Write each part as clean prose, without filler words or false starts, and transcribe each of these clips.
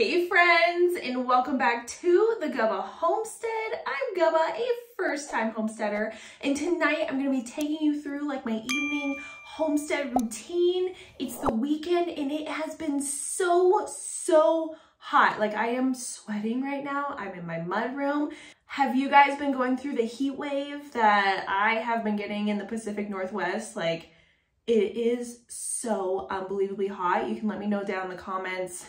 Hey friends, and welcome back to the Gubba Homestead. I'm Gubba, a first-time homesteader, and tonight I'm going to be taking you through like my evening homestead routine. It's the weekend and it has been so hot. Like I am sweating right now. I'm in my mud room. Have you guys been going through the heat wave that I have been getting in the Pacific Northwest? Like it is so unbelievably hot. You can let me know down in the comments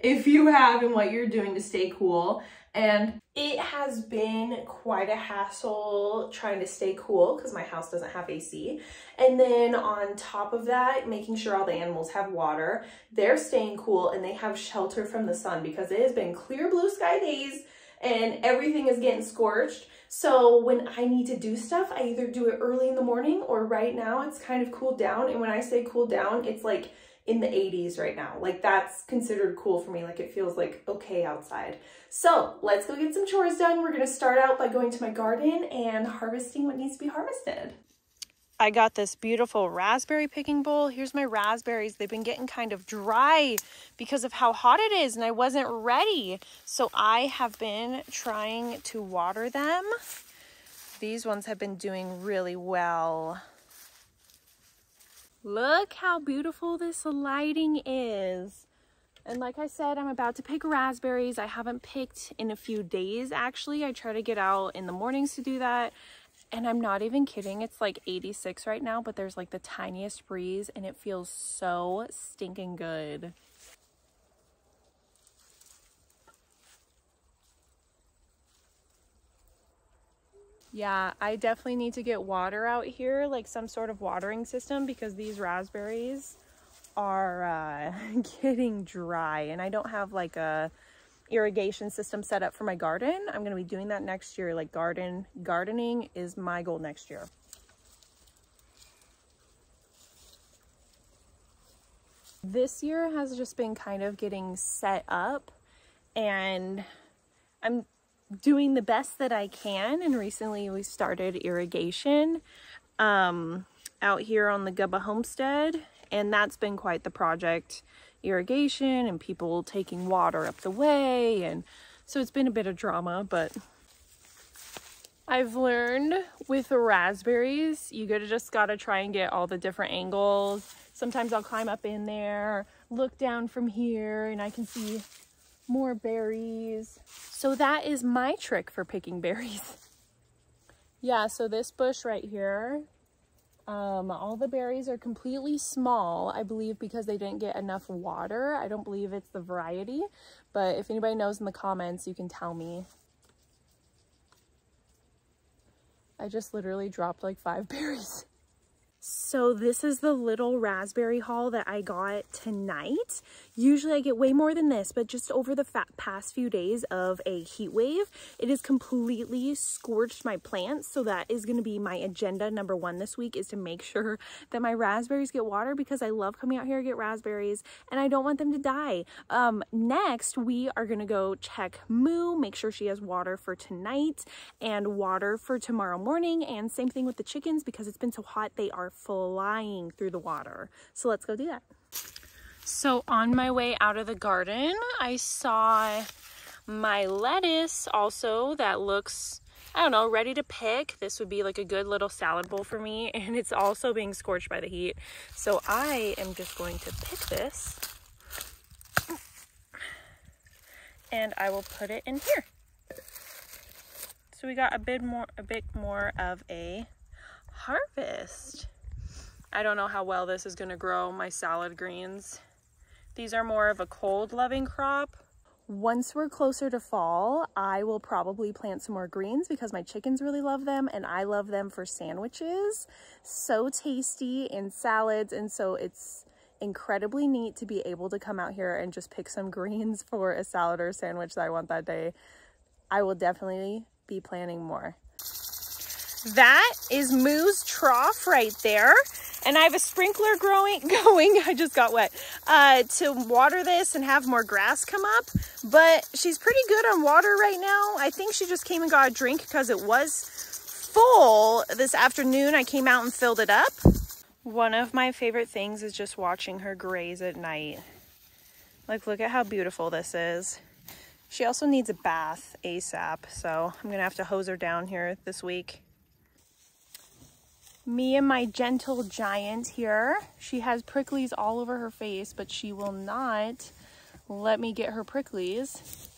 if you have and what you're doing to stay cool. And it has been quite a hassle trying to stay cool because my house doesn't have AC. And then on top of that, making sure all the animals have water, they're staying cool, and they have shelter from the sun because it has been clear blue sky days and everything is getting scorched. So when I need to do stuff, I either do it early in the morning, or right now it's kind of cooled down. And when I say cooled down, it's like in the 80s right now. Like that's considered cool for me. Like it feels like okay outside. So let's go get some chores done. We're gonna start out by going to my garden and harvesting what needs to be harvested. I got this beautiful raspberry picking bowl. Here's my raspberries. They've been getting kind of dry because of how hot it is, and I wasn't ready. So I have been trying to water them. These ones have been doing really well. Look how beautiful this lighting is. And like I said, I'm about to pick raspberries. I haven't picked in a few days, actually. I try to get out in the mornings to do that. And I'm not even kidding. It's like 86 right now, but there's like the tiniest breeze and it feels so stinking good. Yeah, I definitely need to get water out here, like some sort of watering system, because these raspberries are getting dry, and I don't have like a irrigation system set up for my garden. I'm gonna be doing that next year. Like gardening is my goal next year. This year has just been kind of getting set up, and I'm doing the best that I can. And recently we started irrigation out here on the Gubba Homestead, and that's been quite the project. Irrigation and people taking water up the way, and so it's been a bit of drama. But I've learned with the raspberries, you just gotta try and get all the different angles. Sometimes I'll climb up in there, look down from here, and I can see more berries. So that is my trick for picking berries. Yeah, so this bush right here, all the berries are completely small, I believe because they didn't get enough water. I don't believe it's the variety, but if anybody knows in the comments, you can tell me. I just literally dropped like 5 berries. So this is the little raspberry haul that I got tonight. Usually I get way more than this, but just over the past few days of a heat wave, it has completely scorched my plants. So that is going to be my agenda number one this week, is to make sure that my raspberries get water, because I love coming out here to get raspberries and I don't want them to die. Next, we are going to go check Moo, make sure she has water for tonight and water for tomorrow morning. And same thing with the chickens, because it's been so hot, they are flying through the water. So let's go do that. So on my way out of the garden, I saw my lettuce also that looks, I don't know, ready to pick. This would be like a good little salad bowl for me, and it's also being scorched by the heat. So I am just going to pick this and I will put it in here. So we got a bit more of a harvest. I don't know how well this is going to grow my salad greens. These are more of a cold loving crop. Once we're closer to fall, I will probably plant some more greens because my chickens really love them, and I love them for sandwiches. So tasty, and salads, and so it's incredibly neat to be able to come out here and just pick some greens for a salad or sandwich that I want that day. I will definitely be planting more. That is Moo's trough right there, and I have a sprinkler going. I just got wet to water this and have more grass come up, but she's pretty good on water right now. I think she just came and got a drink because it was full this afternoon. I came out and filled it up. One of my favorite things is just watching her graze at night. Like, look at how beautiful this is. She also needs a bath ASAP, so I'm gonna have to hose her down here this week. Me and my gentle giant here. She has pricklies all over her face, but she will not let me get her pricklies.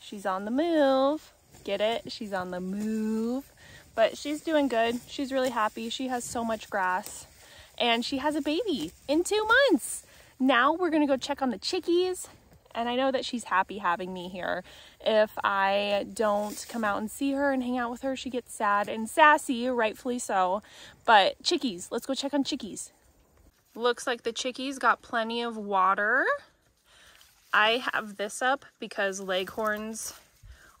She's on the move. Get it? She's on the move. But she's doing good. She's really happy. She has so much grass. And she has a baby in 2 months. Now we're gonna go check on the chickies. And I know that she's happy having me here. If I don't come out and see her and hang out with her, she gets sad and sassy, rightfully so. But chickies, let's go check on chickies. Looks like the chickies got plenty of water. I have this up because leghorns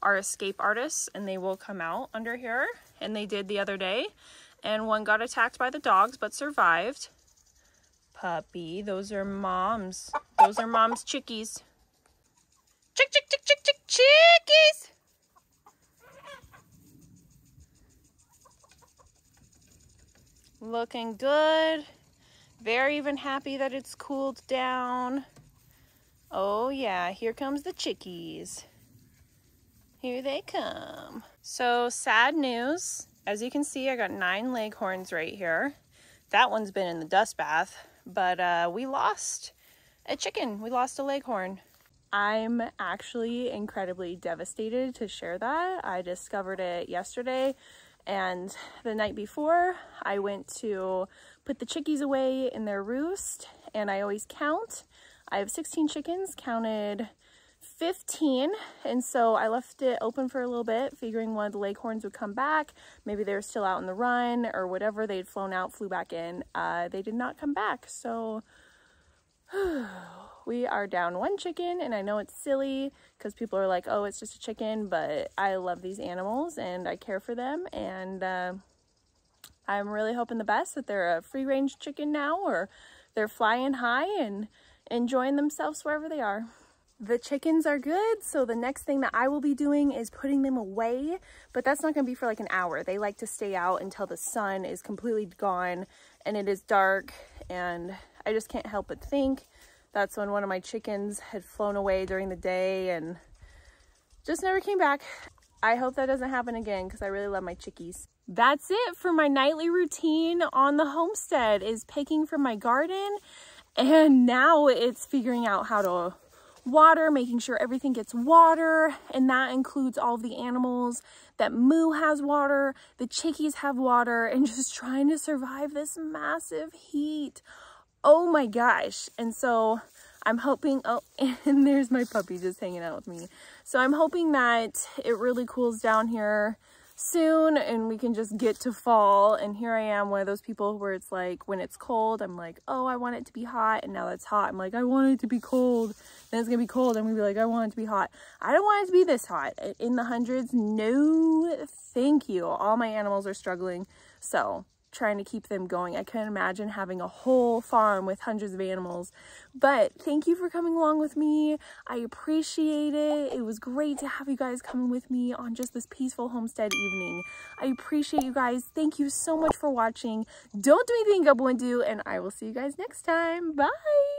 are escape artists and they will come out under here. And they did the other day. And one got attacked by the dogs but survived. Puppy, those are moms. Those are mom's chickies. Chick, chick, chick, chick, chick, chickies! Looking good. They're even happy that it's cooled down. Oh yeah, here comes the chickies. Here they come. So sad news. As you can see, I got 9 leghorns right here. That one's been in the dust bath, but we lost a chicken. We lost a leghorn. I'm actually incredibly devastated to share that. I discovered it yesterday, and the night before I went to put the chickies away in their roost, and I always count. I have 16 chickens, counted 15, and so I left it open for a little bit, figuring one of the leghorns would come back. Maybe they were still out on the run or whatever. They had flown out, flew back in. They did not come back, so we are down 1 chicken. And I know it's silly because people are like, oh, it's just a chicken, but I love these animals and I care for them, and I'm really hoping the best that they're a free-range chicken now, or they're flying high and enjoying themselves wherever they are. The chickens are good, so the next thing that I will be doing is putting them away, but that's not going to be for like an hour. They like to stay out until the sun is completely gone and it is dark, and I just can't help but think that's when one of my chickens had flown away during the day and just never came back. I hope that doesn't happen again because I really love my chickies. That's it for my nightly routine on the homestead, is picking from my garden, and now it's figuring out how to water, making sure everything gets water, and that includes all the animals. That moo has water, the chickies have water, and just trying to survive this massive heat. Oh my gosh. And so I'm hoping, oh, and there's my puppy just hanging out with me. So I'm hoping that it really cools down here soon and we can just get to fall. And here I am, one of those people where it's like, when it's cold I'm like, oh, I want it to be hot, and now that it's hot I'm like, I want it to be cold. Then it's gonna be cold, I'm gonna be like, I want it to be hot. I don't want it to be this hot, in the hundreds, no thank you. All my animals are struggling, so trying to keep them going. I couldn't imagine having a whole farm with hundreds of animals. But thank you for coming along with me. I appreciate it. It was great to have you guys coming with me on just this peaceful homestead evening. I appreciate you guys. Thank you so much for watching. Don't do anything Gubba wouldn't do, and I will see you guys next time. Bye.